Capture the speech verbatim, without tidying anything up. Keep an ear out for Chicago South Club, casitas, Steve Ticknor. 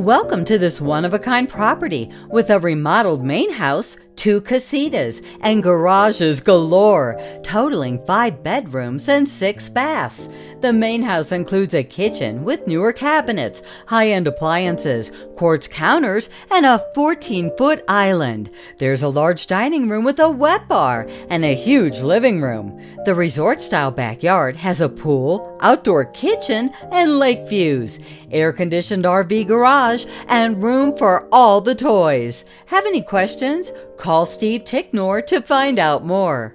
Welcome to this one-of-a-kind property with a remodeled main house, two casitas, and garages galore, totaling five bedrooms and six baths. The main house includes a kitchen with newer cabinets, high-end appliances, quartz counters, and a fourteen-foot island. There's a large dining room with a wet bar and a huge living room. The resort-style backyard has a pool, outdoor kitchen, and lake views, air-conditioned R V garage, and room for all the toys. Have any questions? Call Steve Ticknor to find out more.